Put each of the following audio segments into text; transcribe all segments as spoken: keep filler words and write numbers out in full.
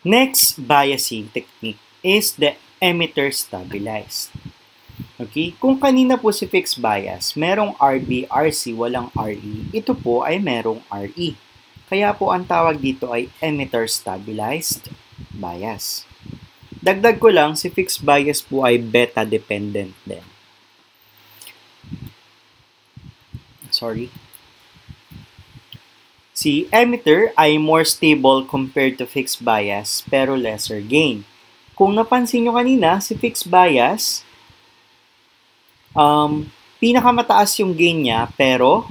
Next biasing technique is the emitter stabilized. Okay? Kung kanina po si fixed bias, merong R B, R C, walang R E, ito po ay merong R E. Kaya po ang tawag dito ay emitter stabilized bias. Dagdag ko lang, si fixed bias po ay beta dependent din. Sorry. Si emitter ay more stable compared to fixed bias pero lesser gain. Kung napansin nyo kanina, si fixed bias, um, pinakamataas yung gain niya pero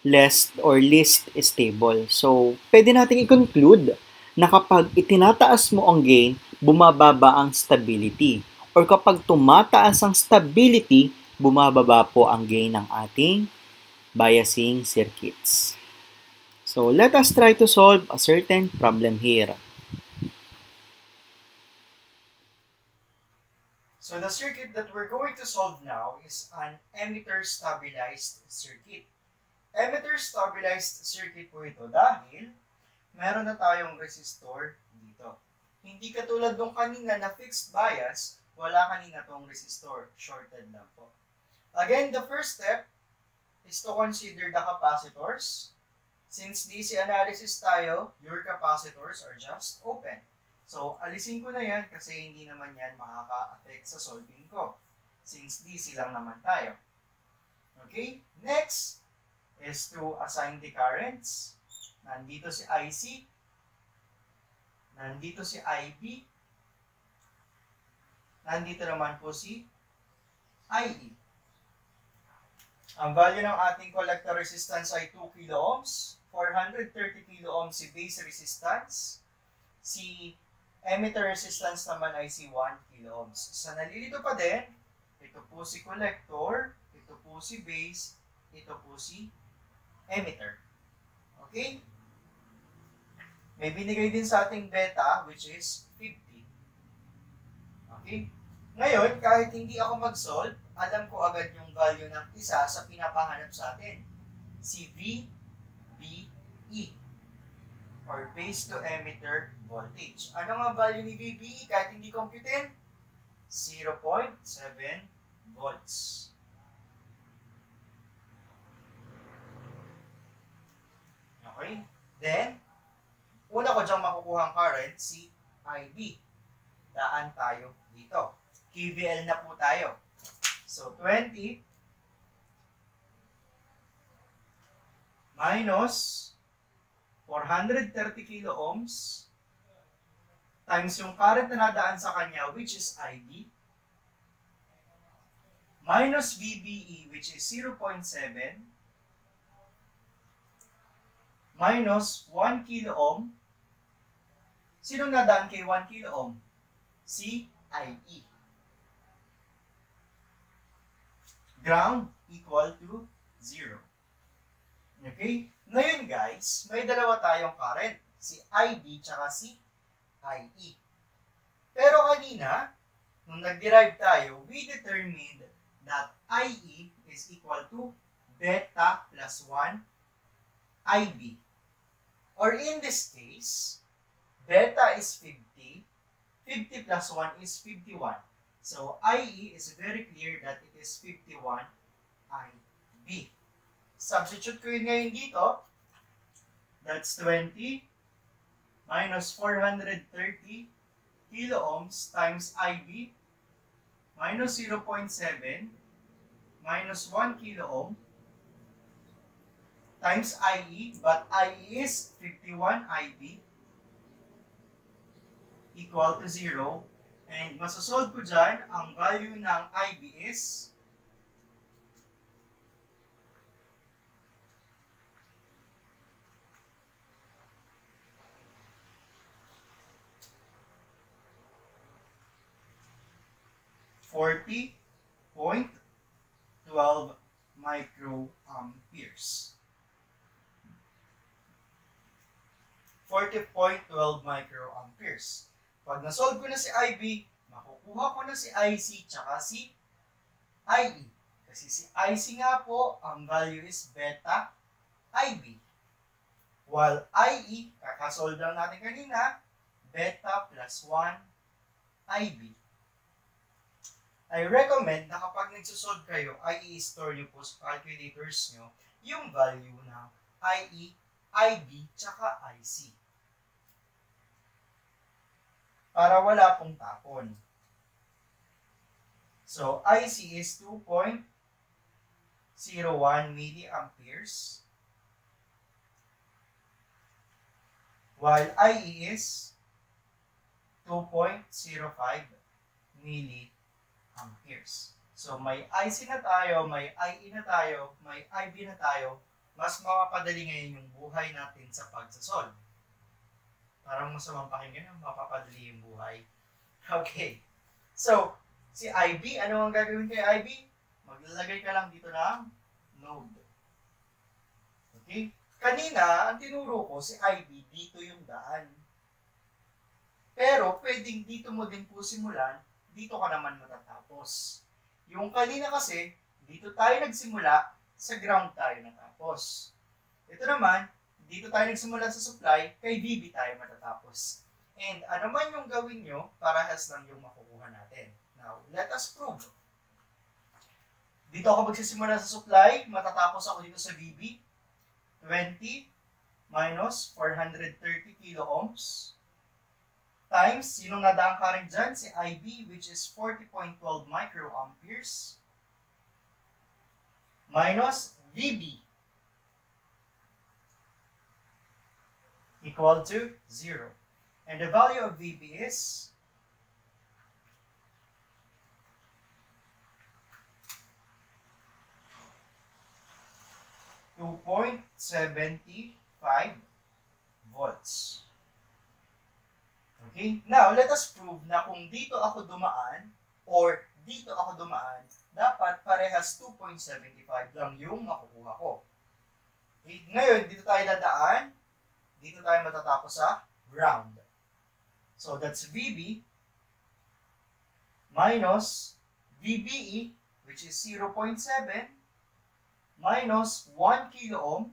less or least stable. So, pwede natin i-conclude na kapag itinataas mo ang gain, bumababa ang stability. Or kapag tumataas ang stability, bumababa po ang gain ng ating biasing circuits. So, let us try to solve a certain problem here. So, the circuit that we're going to solve now is an emitter-stabilized circuit. Emitter-stabilized circuit po ito dahil meron na tayong resistor dito. Hindi katulad nung kanina na fixed bias, wala kanina tong resistor. Shorted lang po. Again, the first step is to consider the capacitors. Since D C analysis tayo, your capacitors are just open. So, alisin ko na yan kasi hindi naman yan makaka-affect sa solving ko. Since D C lang naman tayo. Okay? Next is to assign the currents. Nandito si I C. Nandito si I B. Nandito naman po si I E. Ang value ng ating collector resistance ay two kilo ohms. four hundred thirty kilo ohms si base resistance, si emitter resistance naman ay si one kilo ohms. Sa nalilito pa din, ito po si collector, ito po si base, ito po si emitter. Okay? May binigay din sa ating beta which is fifty. Okay? Ngayon, kahit hindi ako mag-solve, alam ko agad yung value ng isa sa pinapahanap sa atin. Si V V B E or base to emitter voltage. Ano nga value ni V B E kahit hindi computin? zero point seven volts. Okay? Then, una ko dyang makukuha ang current si I B. Daan tayo dito. K V L na po tayo. So, twenty minus four hundred thirty kilo ohms times yung current na nadaan sa kanya which is I B minus V B E which is zero point seven minus one kilo ohm. Sino nadaan kay one kilo ohm? Si I E. Ground equal to zero. Okay? Ngayon guys, may dalawa tayong current, si I B tsaka si I E. Pero kanina, nung nag-derive tayo, we determined that I E is equal to beta plus one I B. Or in this case, beta is fifty, fifty plus one is fifty-one. So I E is very clear that it is fifty-one I B. Substitute ko yun ngayon dito. That's twenty minus four hundred thirty kilo ohms times I B minus zero point seven minus one kilo ohm times I E, but I E is fifty-one I B equal to zero. And masasolve ko dyan, ang value ng I B is forty point one two microamperes. forty point one two microamperes. Pag nasolve ko na si I B, makukuha ko na si I C tsaka si I E. Kasi si I C nga po, ang value is beta I B. While I E, kakasolve lang natin kanina, beta plus one I V. I recommend na kapag nagsusod kayo ay i-store nyo po sa calculators nyo yung value ng I E, I B, tsaka I C. Para wala pong tapon. So, I C is two point zero one milliamperes. While I E is two point zero five milliamperes. So, may I C na tayo, may I E na tayo, may I B na tayo. Mas mapapadali ngayon yung buhay natin sa pagsasolve. Parang masamang pakinggan, mapapadali yung buhay. Okay. So, si I B, ano ang gagawin kay I B? Maglalagay ka lang dito ng node. Okay? Kanina, ang tinuro ko, si I B, dito yung daan. Pero, pwedeng dito mo din po simulan, dito ka naman matatapos. Yung kanina kasi, dito tayo nagsimula, sa ground tayo natapos. Ito naman, dito tayo nagsimula sa supply, kay V B tayo matatapos. And ano man yung gawin nyo, parehas lang yung makukuha natin. Now, let us prove. Dito ako magsisimula sa supply, matatapos ako dito sa V B. twenty minus four hundred thirty kilo ohms times, sinong nadaan ka rin dyan? Si I B, which is forty point one two microamperes minus V B equal to zero. And the value of V B is two point seven five volts. Okay? Now, let us prove na kung dito ako dumaan or dito ako dumaan, dapat parehas two point seven five lang yung makukuha ko. Okay? Ngayon, dito tayo dadaan, dito tayo matatapos sa ground. So, that's V B minus V B E, which is zero point seven, minus one kilo ohm.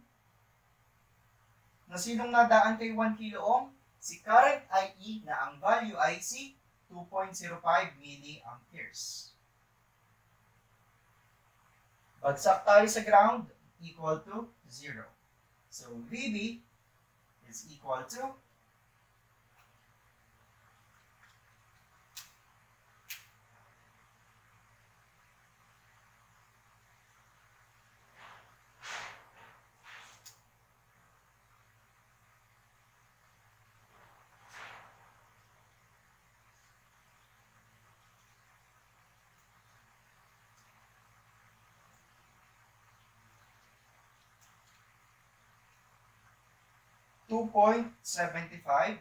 Na sinong nadaan kay one kilo ohm? Si current I E na ang value ay si two point zero five milliamperes. Bagsak tayo sa ground, equal to zero. So, V B is equal to two point seven five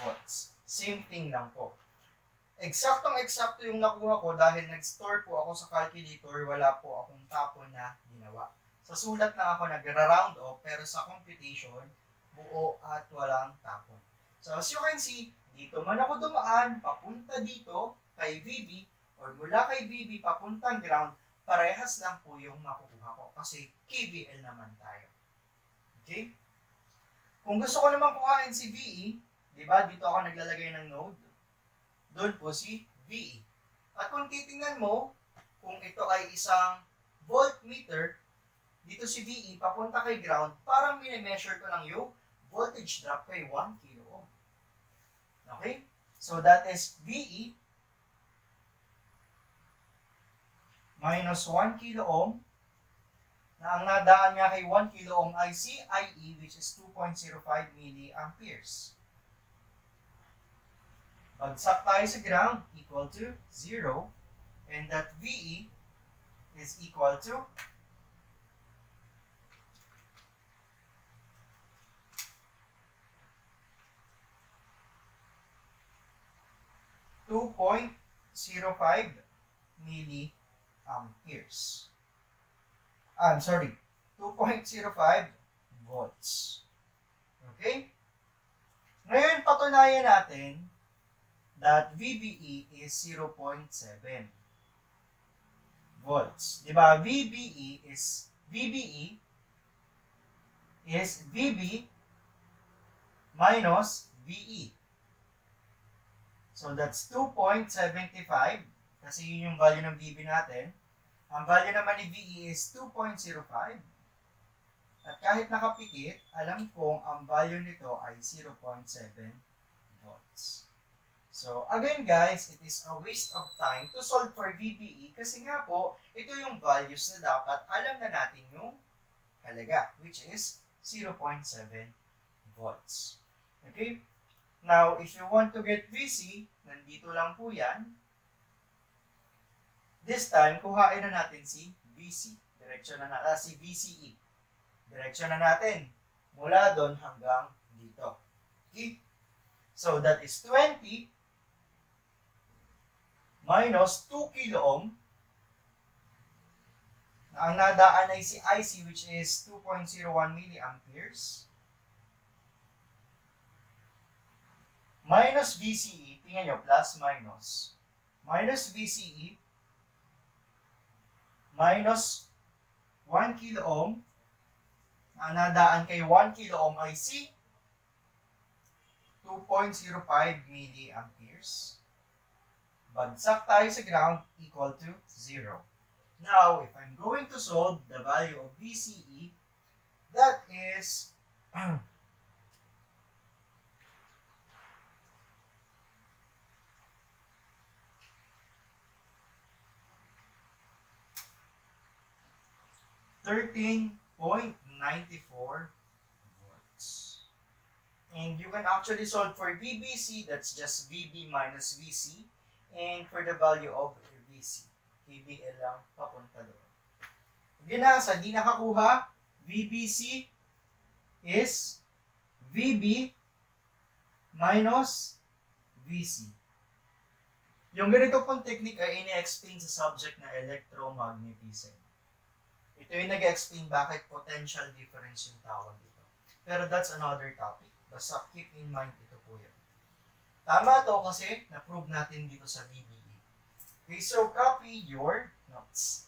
volts. Same thing lang po. Eksaktong-eksakto yung nakuha ko dahil nag-store po ako sa calculator, wala po akong tapon na ginawa. Sa sulat na ako nag-round off, pero sa computation, buo at walang tapon. So as you can see, dito man ako dumaan, papunta dito kay V B, or mula kay V B papuntang ground, parehas lang po yung makukuha ko kasi K V L naman tayo. Okay? Kung gusto ko naman kuhain si V E, di ba, dito ako naglalagay ng node, doon po si V E. At kung titingnan mo, kung ito ay isang voltmeter, dito si V E papunta kay ground, parang mini-measure ko lang yung voltage drop kay one kilo ohm. Okay? So that is V E minus one kilo ohm. Na ang nadaan niya kay one kilo ohm ay si I E, which is two point zero five milliamperes. Bagsak tayo sa ground, equal to zero, and that V E is equal to two point zero five milliamperes. I'm sorry, two point zero five volts. Okay? Ngayon, patunayan natin that V B E is zero point seven volts. Diba? V B E is, V B E is V B minus V E. So that's two point seven five kasi yun yung value ng B B natin. Ang value naman ni V E is two point zero five. At kahit nakapikit, alam kong ang value nito ay zero point seven volts. So again guys, it is a waste of time to solve for V B E kasi nga po, ito yung values na dapat alam na natin yung halaga, which is zero point seven volts. Okay? Now, if you want to get V C, nandito lang po yan. This time, kuhain na natin si V C. Direksyon na natin, ah, si V C E. Direksyon na natin mula doon hanggang dito. Okay? So that is twenty. Minus two kilo ohm, na ang nadaan ay si I C, which is two point zero one milliamperes, minus V C E, tingnan nyo, plus minus, minus V C E, minus one kilo ohm, na ang nadaan kay one kilo ohm ay si two point zero five milliamperes. Bagsak tayo sa ground, equal to zero. Now, if I'm going to solve the value of V C E, that is thirteen point nine four volts. And you can actually solve for V B C, that's just V B minus V C. And for the value of V C, V B L lang papunta doon. Again na, sa di nakakuha, V B C is V B minus V C. Yung ganito pong technique ay ini-explain sa subject na electromagnetism. Ito yung nag-explain bakit potential difference yung tawag dito. Pero that's another topic. Basta keep in mind ito po yun. Tama to kasi na-prove natin dito sa V B E. Okay, so copy your notes.